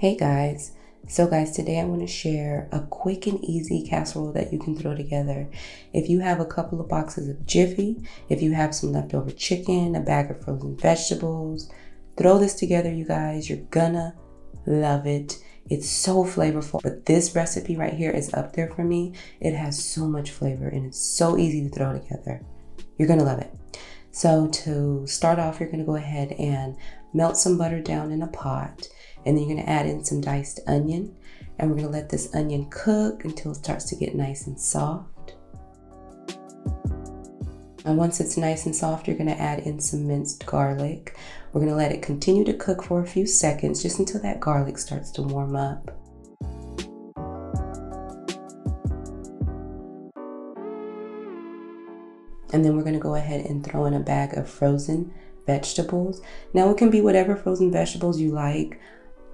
Hey guys, so guys, today I'm going to share a quick and easy casserole that you can throw together. If you have a couple of boxes of Jiffy, if you have some leftover chicken, a bag of frozen vegetables, throw this together, you guys. You're gonna love it. It's so flavorful, but this recipe right here is up there for me. It has so much flavor and it's so easy to throw together. You're gonna love it. So to start off, you're gonna go ahead and melt some butter down in a pot. And then you're gonna add in some diced onion, and we're gonna let this onion cook until it starts to get nice and soft. And once it's nice and soft, you're gonna add in some minced garlic. We're gonna let it continue to cook for a few seconds, just until that garlic starts to warm up. And then we're gonna go ahead and throw in a bag of frozen vegetables. Now it can be whatever frozen vegetables you like.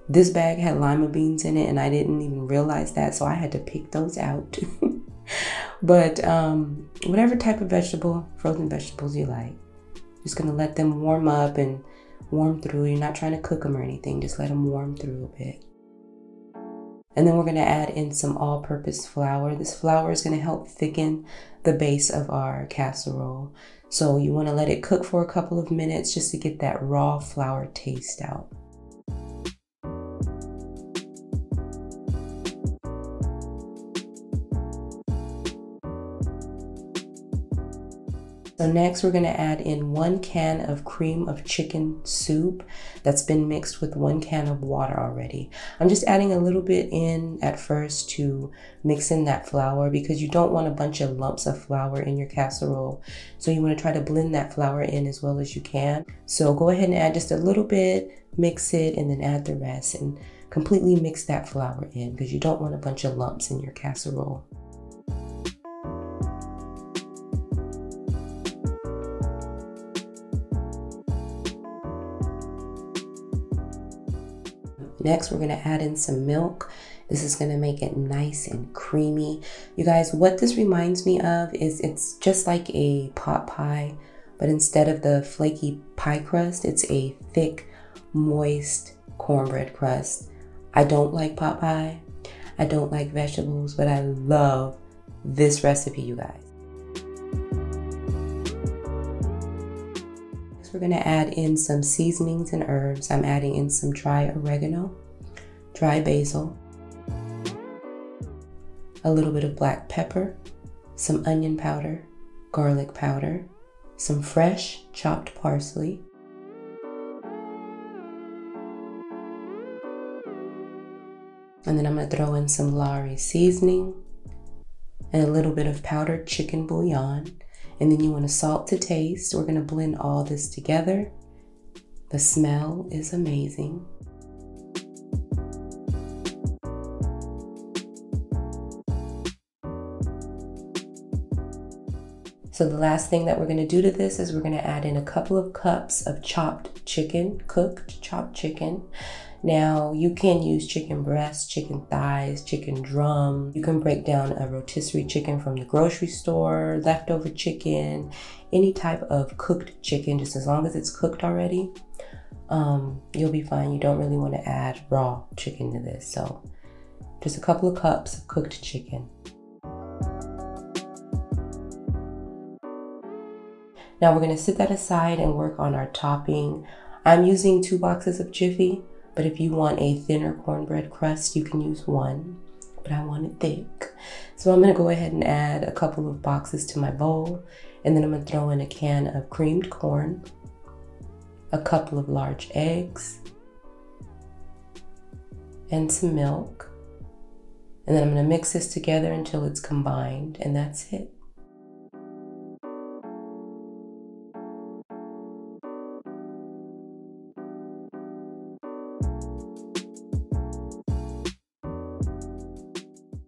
This bag had lima beans in it and I didn't even realize that, so I had to pick those out. But whatever type of vegetable, frozen vegetables you like. Just gonna let them warm up and warm through. You're not trying to cook them or anything, just let them warm through a bit. And then we're gonna add in some all-purpose flour. This flour is gonna help thicken the base of our casserole. So you wanna let it cook for a couple of minutes just to get that raw flour taste out. So next we're gonna add in 1 can of cream of chicken soup that's been mixed with 1 can of water already. I'm just adding a little bit in at first to mix in that flour because you don't want a bunch of lumps of flour in your casserole. So you wanna try to blend that flour in as well as you can. So go ahead and add just a little bit, mix it, and then add the rest and completely mix that flour in because you don't want a bunch of lumps in your casserole. Next, we're gonna add in some milk. This is gonna make it nice and creamy. You guys, what this reminds me of is it's just like a pot pie, but instead of the flaky pie crust, it's a thick, moist cornbread crust. I don't like pot pie. I don't like vegetables, but I love this recipe, you guys. We're gonna add in some seasonings and herbs. I'm adding in some dry oregano, dry basil, a little bit of black pepper, some onion powder, garlic powder, some fresh chopped parsley, and then I'm gonna throw in some Lawrys seasoning and a little bit of powdered chicken bouillon. And then you want to salt to taste. We're going to blend all this together. The smell is amazing. So the last thing that we're going to do to this is we're going to add in a couple of cups of chopped chicken, cooked chopped chicken. Now you can use chicken breasts, chicken thighs, chicken drum. You can break down a rotisserie chicken from the grocery store, leftover chicken, any type of cooked chicken, just as long as it's cooked already, you'll be fine. You don't really want to add raw chicken to this. So just a couple of cups of cooked chicken. Now we're gonna set that aside and work on our topping. I'm using 2 boxes of Jiffy. But if you want a thinner cornbread crust, you can use 1, but I want it thick. So I'm gonna go ahead and add a couple of boxes to my bowl, and then I'm gonna throw in a can of creamed corn, a couple of large eggs, and some milk. And then I'm gonna mix this together until it's combined, and that's it.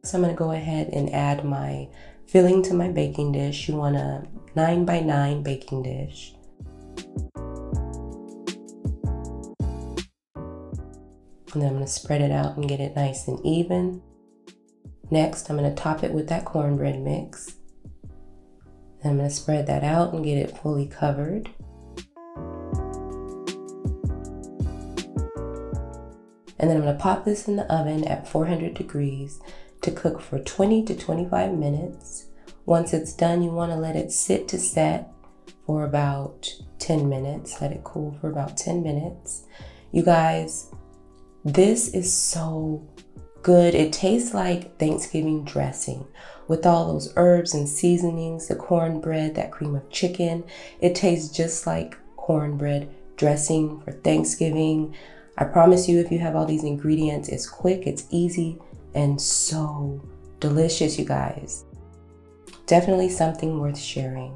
So I'm gonna go ahead and add my filling to my baking dish. You want a 9x9 baking dish. And then I'm gonna spread it out and get it nice and even. Next, I'm gonna top it with that cornbread mix. And I'm gonna spread that out and get it fully covered. And then I'm gonna pop this in the oven at 400 degrees to cook for 20 to 25 minutes. Once it's done, you wanna let it sit to set for about 10 minutes. Let it cool for about 10 minutes. You guys, this is so good. It tastes like Thanksgiving dressing with all those herbs and seasonings, the cornbread, that cream of chicken. It tastes just like cornbread dressing for Thanksgiving. I promise you, if you have all these ingredients, it's quick, it's easy, and so delicious, you guys. Definitely something worth sharing.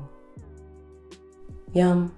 Yum.